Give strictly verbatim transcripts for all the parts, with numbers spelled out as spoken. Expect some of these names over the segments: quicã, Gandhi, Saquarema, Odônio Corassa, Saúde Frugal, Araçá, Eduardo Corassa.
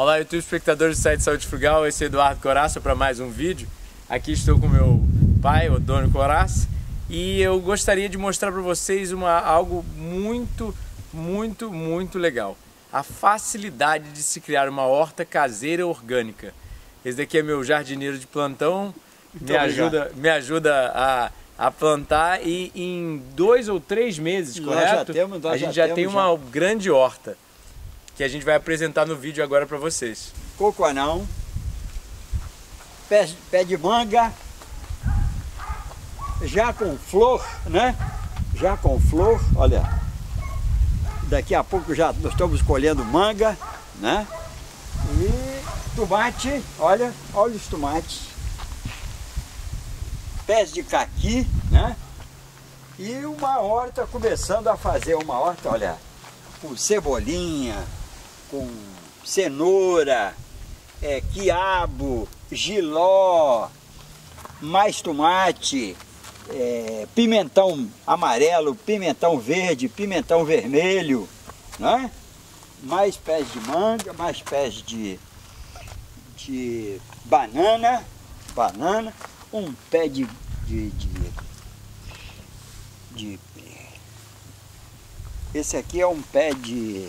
Olá, YouTube espectadores do site Saúde Frugal, esse é Eduardo Corassa para mais um vídeo. Aqui estou com meu pai, Odônio Corassa, e eu gostaria de mostrar para vocês uma, algo muito, muito, muito legal. A facilidade de se criar uma horta caseira orgânica. Esse daqui é meu jardineiro de plantão, me ajuda, me ajuda a... a plantar e em dois ou três meses, correto? A gente já tem uma grande horta que a gente vai apresentar no vídeo agora para vocês. Cocoanão, pé, pé de manga, já com flor, né? Já com flor, olha. Daqui a pouco já nós estamos colhendo manga, né? E tomate, olha, olha os tomates. Pés de caqui, né? E uma horta, começando a fazer uma horta, olha, com cebolinha, com cenoura, é, quiabo, giló, mais tomate, é, pimentão amarelo, pimentão verde, pimentão vermelho, né? Mais pés de manga, mais pés de, de banana, banana. Um pé de, de, de, de... Esse aqui é um pé de...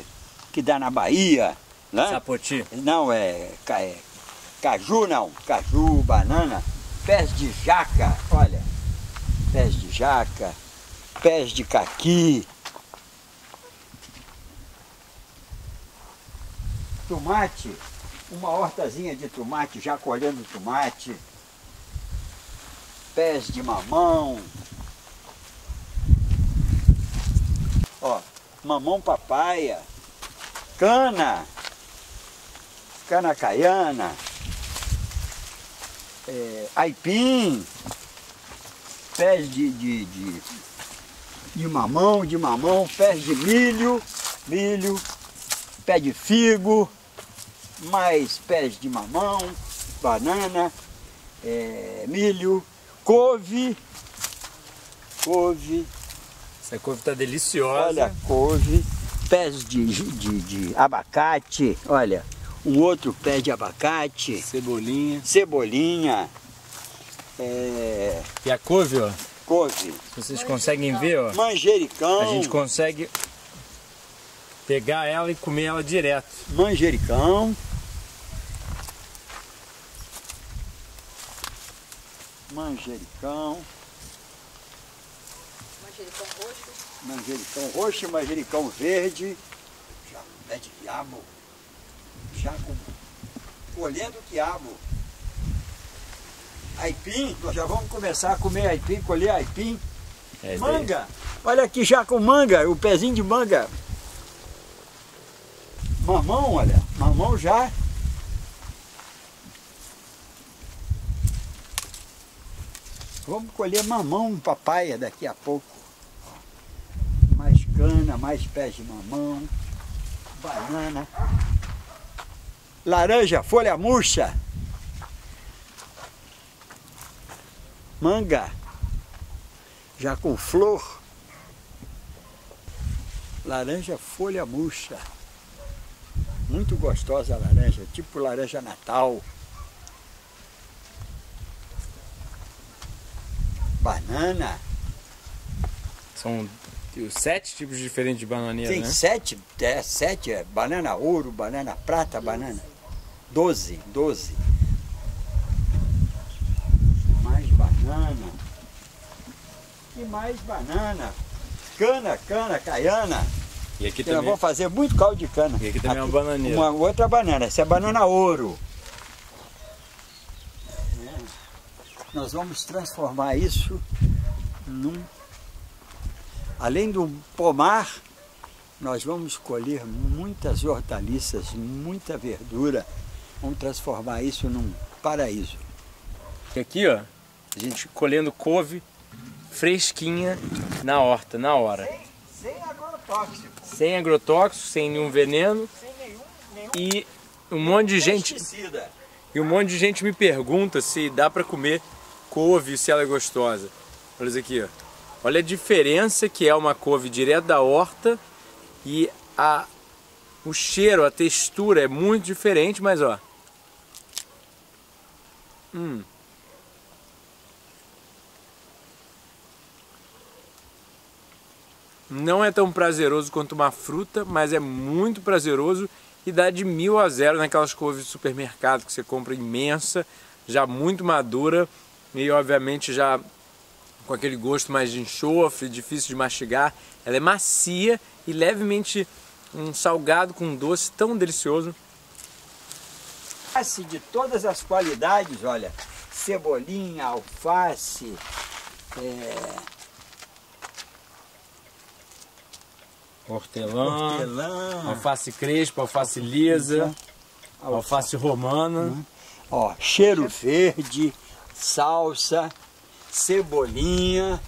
que dá na Bahia, né? Sapoti. Não, é, é... Caju não, caju, banana. Pés de jaca, olha. Pés de jaca, pés de caqui. Tomate, uma hortazinha de tomate, já colhendo tomate. Pés de mamão, ó, mamão papaya, cana, cana caiana, é, aipim, pés de, de, de, de mamão, de mamão, pés de milho, milho, pé de figo, mais pés de mamão, banana, é, milho. Couve, couve. Essa couve tá deliciosa. Olha, couve, pés de, de, de abacate, olha, um outro pé de abacate. Cebolinha. Cebolinha. É... E a couve, ó. Couve. Vocês conseguem ver, ó. Manjericão. A gente consegue pegar ela e comer ela direto. Manjericão. Manjericão. Manjericão roxo. Manjericão roxo, manjericão verde. Já com pé de quiabo. Já com... colhendo quiabo. Aipim, nós já vamos começar a comer aipim, colher aipim. É manga. Bem. Olha aqui já com manga, o pezinho de manga. Mamão, olha. Mamão já. Vamos colher mamão, papaya daqui a pouco. Mais cana, mais pés de mamão, banana, laranja, folha murcha, manga, já com flor, laranja, folha murcha. Muito gostosa a laranja, tipo laranja natal. Banana. São sete tipos diferentes de bananinha, tem, né? Tem sete, é, sete, é banana ouro, banana prata, banana. Doze, doze. Mais banana. E mais banana. Cana, cana, caiana. E aqui também. Nós vamos fazer muito caldo de cana. E aqui também aqui, é uma bananeira. Uma outra banana, essa é banana ouro. Nós vamos transformar isso num... Além do pomar, nós vamos colher muitas hortaliças, muita verdura. Vamos transformar isso num paraíso. E aqui, ó, a gente colhendo couve fresquinha na horta, na hora. Sem, sem agrotóxico. Sem agrotóxico, sem nenhum veneno. Sem nenhum, nenhum e um monte de gente... pesticida. E um monte de gente me pergunta se dá para comer couve, se ela é gostosa. Olha isso aqui, ó. Olha a diferença que é uma couve direto da horta e a, O cheiro, a textura é muito diferente, mas ó. Hum. Não é tão prazeroso quanto uma fruta, mas é muito prazeroso e dá de mil a zero naquelas couves de supermercado que você compra imensa, já muito madura e obviamente já com aquele gosto mais de enxofre, difícil de mastigar. Ela é macia e levemente um salgado com um doce tão delicioso. De todas as qualidades, olha, cebolinha, alface, é... Hortelã, hortelã, alface crespa, alface lisa, alface romana. Hum. Ó, cheiro verde, salsa, cebolinha,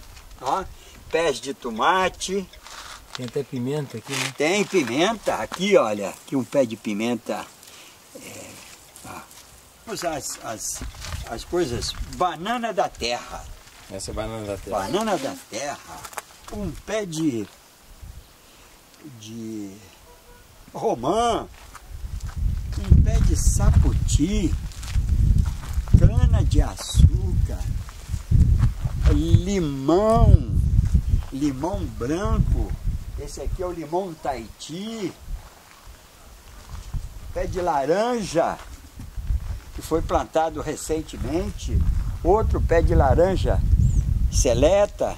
ó, pés de tomate. Tem até pimenta aqui, né? Tem pimenta aqui, olha. Aqui um pé de pimenta. É, ó, as, as, as coisas, banana da terra. Essa é banana da terra. Banana da terra. Um pé de... de romã, um pé de sapoti, cana de açúcar, limão, limão branco, esse aqui é o limão Tahiti, pé de laranja, que foi plantado recentemente, outro pé de laranja seleta,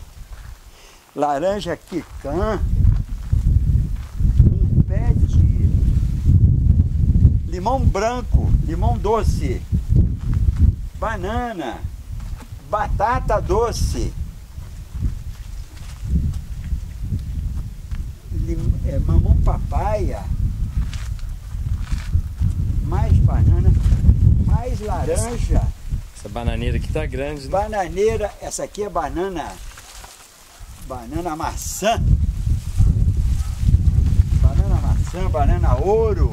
laranja quicã, limão branco, limão doce, banana, batata doce, lim, é, mamão papaya, mais banana, mais laranja. Essa bananeira aqui tá grande, né? Bananeira, essa aqui é banana, banana maçã, banana maçã, banana ouro.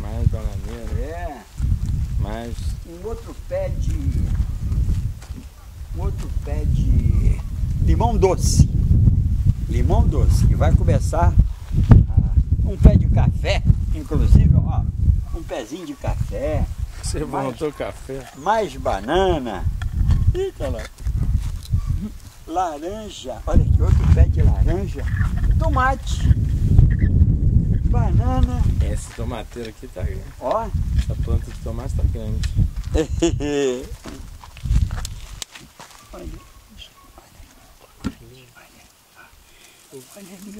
Mais bananeira. É. Mais. Um outro pé de. Um outro pé de. Limão doce. Limão doce. Que vai começar. A... Um pé de café. Inclusive, ó. Um pezinho de café. Você montou café. Mais banana. Eita lá. Laranja. Olha aqui, outro pé de laranja. Tomate. Banana. Esse tomateiro aqui tá grande. Ó. Essa planta de tomate tá grande. Olha. Olha ali,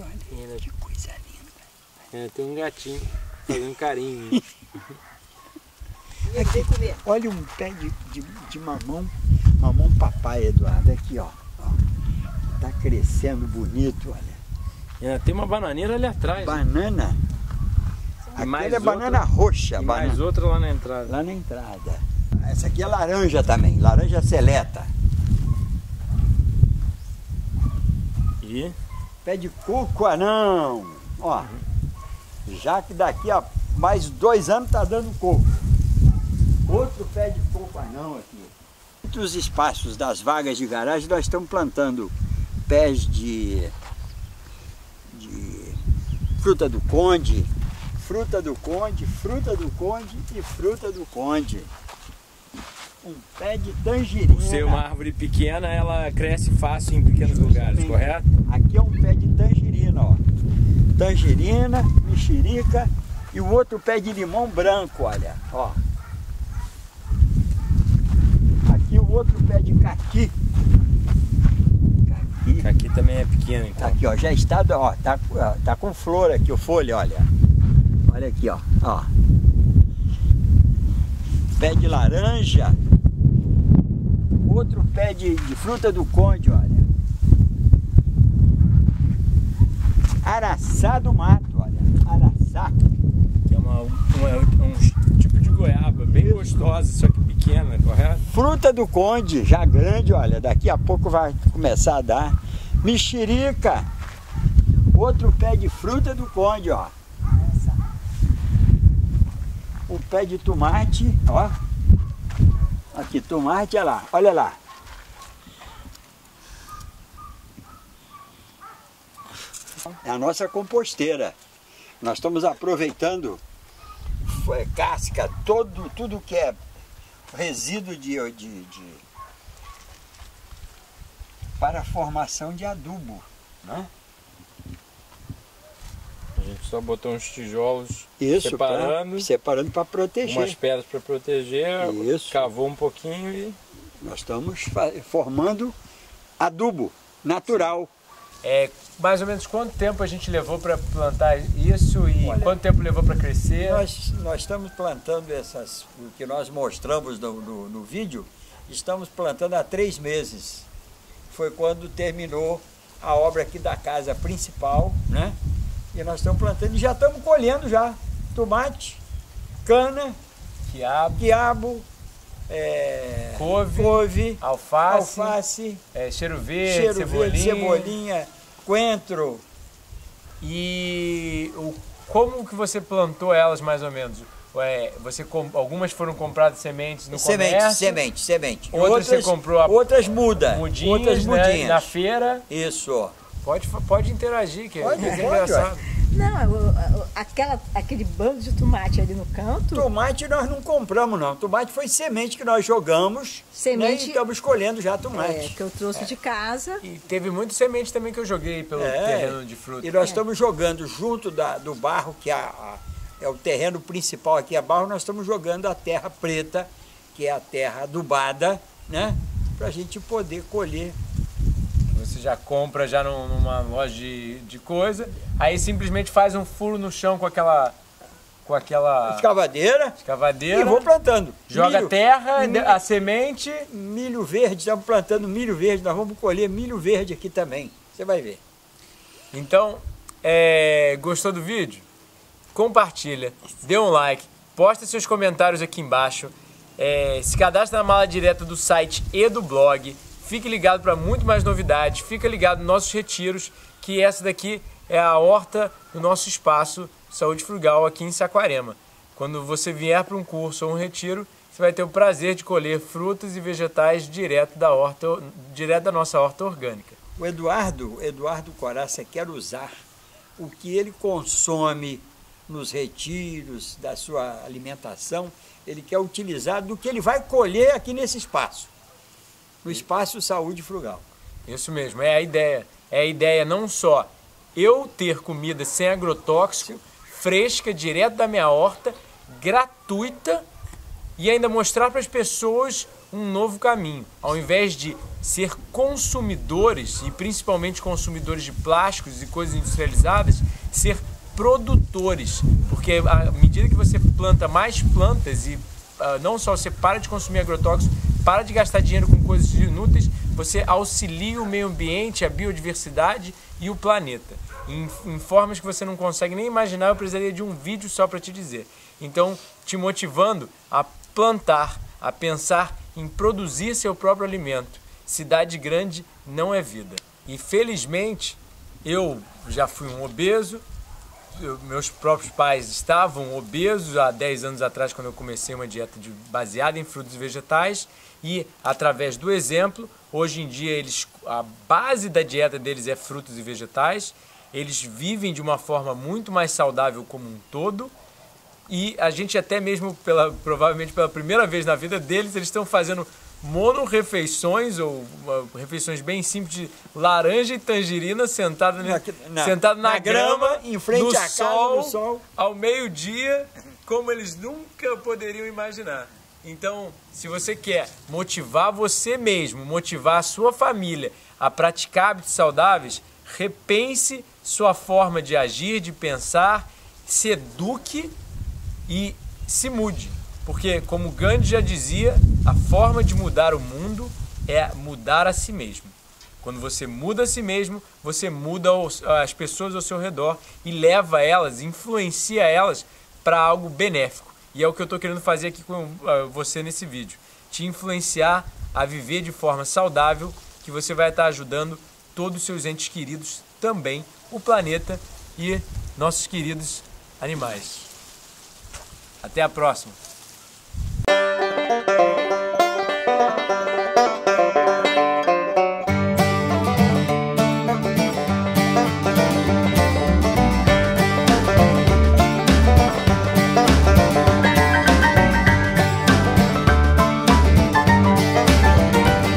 olha. Que coisa linda. É, tem um gatinho fazendo carinho. Aqui, olha um pé de, de, de mamão. Mamão papai, Eduardo. Aqui, ó. ó. Tá crescendo bonito, olha. É, tem uma bananeira ali atrás. Banana. Né? Aqui é banana roxa. E banana. Mais outra lá na entrada. Lá na entrada. Essa aqui é laranja também. Laranja seleta. E? Pé de coco anão. Ó. Uhum. Já que daqui a mais dois anos tá dando coco. Outro pé de coco anão aqui. Entre os espaços das vagas de garagem, nós estamos plantando pés de... Fruta do Conde, fruta do Conde, fruta do Conde e fruta do Conde. Um pé de tangerina. Por ser uma árvore pequena, ela cresce fácil em pequenos lugares, correto? Aqui é um pé de tangerina, ó. Tangerina, mexerica e o outro pé de limão branco, olha, ó. Aqui o outro pé de caqui. Aqui também é pequeno, então. Aqui, ó, já está, ó, tá, tá com flor aqui, o folha, olha. Olha aqui, ó, ó. Pé de laranja. Outro pé de, de fruta do Conde, olha. Araçá do mato, olha. Araçá. É uma, uma, um tipo de goiaba, bem gostosa, só que pequena, correto? Fruta do Conde, já grande, olha. Daqui a pouco vai começar a dar. Mexerica, outro pé de fruta do Conde, ó. O pé de tomate, ó. Aqui, tomate, olha lá, olha lá. É a nossa composteira. Nós estamos aproveitando é, casca, todo, tudo que é resíduo de, de, de... para a formação de adubo, né? A gente só botou uns tijolos. Isso, separando pra, separando para proteger. Umas pedras para proteger. Isso. Cavou um pouquinho e... Nós estamos formando adubo natural. É, mais ou menos quanto tempo a gente levou para plantar isso e olha, quanto tempo levou para crescer? Nós, nós estamos plantando essas, o que nós mostramos no, no, no vídeo, estamos plantando há três meses. Foi quando terminou a obra aqui da casa principal, né? E nós estamos plantando e já estamos colhendo já tomate, cana, quiabo, quiabo é, couve, couve, alface, alface é, cheiro verde, cheiro cebolinha, cebolinha, coentro. E o, como que você plantou elas mais ou menos? É, você, algumas foram compradas sementes no semente, comércio? Semente, semente, semente. Outras, outras você comprou? A, outras muda. Mudinhas, outras mudinhas. Né, na feira? Isso. Pode, pode interagir, que pode, é pode, engraçado. Não, o, o, aquela, aquele bando de tomate ali no canto... Tomate nós não compramos, não. Tomate foi semente que nós jogamos. Semente... Né, e estamos colhendo já tomate. É, que eu trouxe é. de casa. E teve muita semente também que eu joguei pelo é. terreno de fruta. E nós é. estamos jogando junto da, do barro, que a, a, é o terreno principal aqui, a barro, nós estamos jogando a terra preta, que é a terra adubada, né? Para a gente poder colher. Você já compra já numa loja de, de coisa, aí simplesmente faz um furo no chão com aquela... Com aquela... Escavadeira. Escavadeira. E vou plantando. Joga milho, terra, milho, a semente. Milho verde, estamos plantando milho verde, nós vamos colher milho verde aqui também. Você vai ver. Então, é, gostou do vídeo? Compartilha, dê um like, posta seus comentários aqui embaixo, é, se cadastra na mala direta do site e do blog. Fique ligado para muito mais novidades, fica ligado nos nossos retiros, que essa daqui é a horta do nosso espaço Saúde Frugal aqui em Saquarema. Quando você vier para um curso ou um retiro, você vai ter o prazer de colher frutas e vegetais direto da horta, direto da nossa horta orgânica. O Eduardo, Eduardo Corassa quer usar o que ele consome nos retiros, da sua alimentação, ele quer utilizar do que ele vai colher aqui nesse espaço. No espaço Saúde Frugal. Isso mesmo, é a ideia. É a ideia não só eu ter comida sem agrotóxico, fresca, direto da minha horta, gratuita, e ainda mostrar para as pessoas um novo caminho. Ao invés de ser consumidores, e principalmente consumidores de plásticos e coisas industrializadas, ser produtores. Porque à medida que você planta mais plantas, e uh, não só você para de consumir agrotóxico, para de gastar dinheiro com coisas inúteis, você auxilia o meio ambiente, a biodiversidade e o planeta. Em, em formas que você não consegue nem imaginar, eu precisaria de um vídeo só para te dizer. Então, te motivando a plantar, a pensar em produzir seu próprio alimento. Cidade grande não é vida. E felizmente, eu já fui um obeso, eu, meus próprios pais estavam obesos há dez anos atrás, quando eu comecei uma dieta de, baseada em frutos e vegetais. E, através do exemplo, hoje em dia eles, a base da dieta deles é frutos e vegetais, eles vivem de uma forma muito mais saudável como um todo, e a gente até mesmo, pela, provavelmente pela primeira vez na vida deles, eles estão fazendo monorefeições, ou uh, refeições bem simples de laranja e tangerina, sentado na, na, sentado na, na grama, grama, em frente no, à sol, casa, no sol, ao meio-dia, como eles nunca poderiam imaginar. Então, se você quer motivar você mesmo, motivar a sua família a praticar hábitos saudáveis, repense sua forma de agir, de pensar, se eduque e se mude. Porque, como Gandhi já dizia, a forma de mudar o mundo é mudar a si mesmo. Quando você muda a si mesmo, você muda as pessoas ao seu redor e leva elas, influencia elas para algo benéfico. E é o que eu estou querendo fazer aqui com você nesse vídeo. Te influenciar a viver de forma saudável, que você vai estar ajudando todos os seus entes queridos também, o planeta e nossos queridos animais. Até a próxima!